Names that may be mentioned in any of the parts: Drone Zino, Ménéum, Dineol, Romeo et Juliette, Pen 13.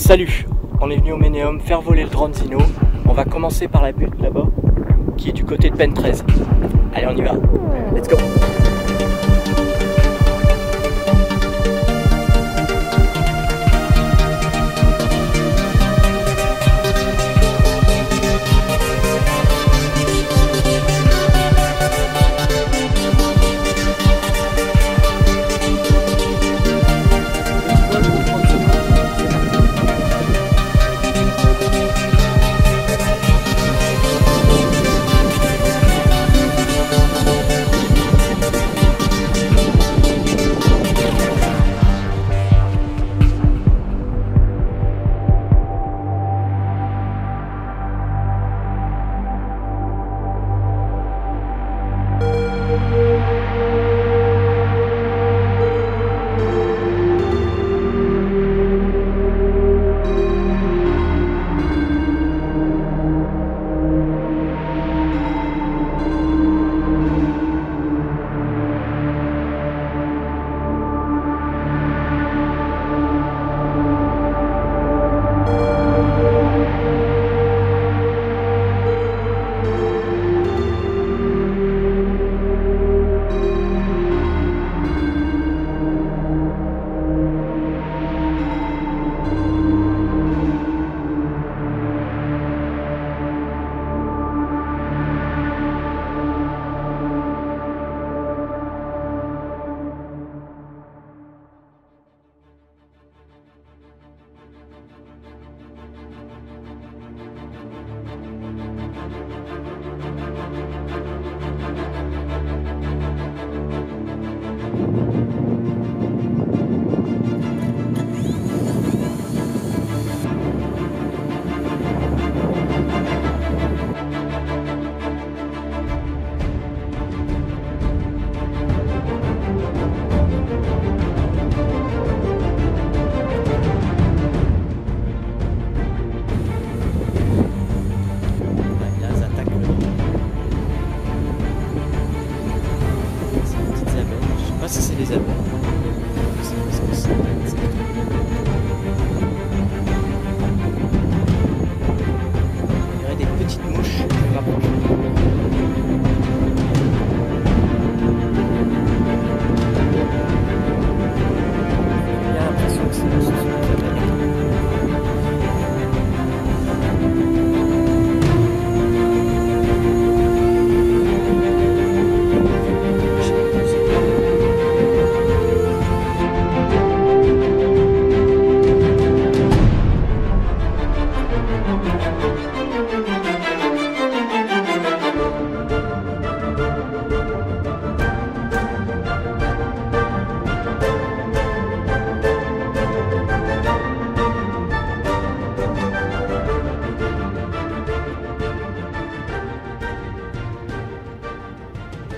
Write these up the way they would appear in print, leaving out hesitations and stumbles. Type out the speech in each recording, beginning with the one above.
Salut, on est venu au Ménéum faire voler le drone Zino. On va commencer par la butte là-bas, qui est du côté de Pen 13. Allez, on y va. Let's go.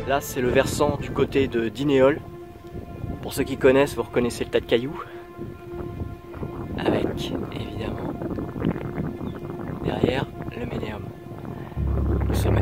Là, c'est le versant du côté de Dineol. Pour ceux qui connaissent, vous reconnaissez le tas de cailloux. Avec, évidemment, derrière, le Ménéum, le sommet.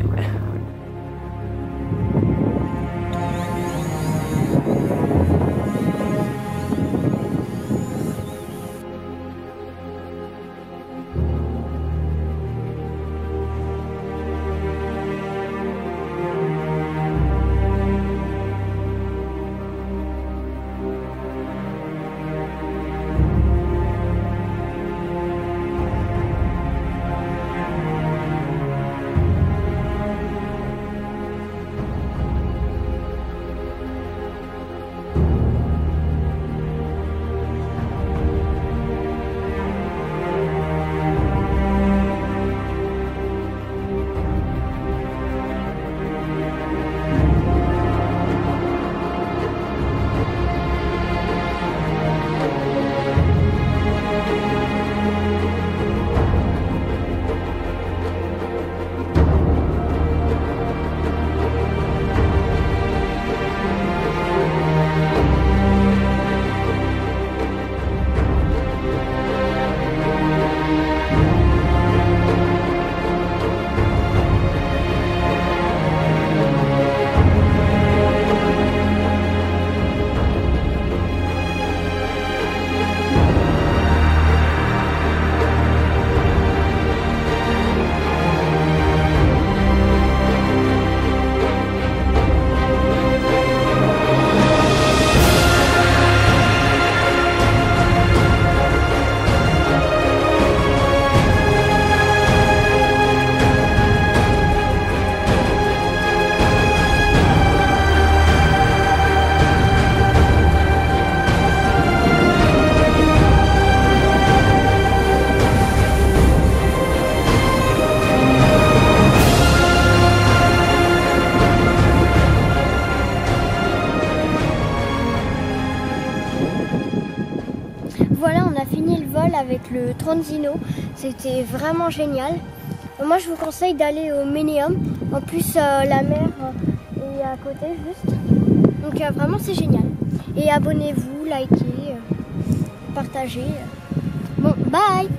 fini le vol avec le Drone Zino, c'était vraiment génial. Moi je vous conseille d'aller au Ménéum, en plus la mer est à côté juste, donc vraiment c'est génial. Et abonnez-vous, likez, partagez, bon bye.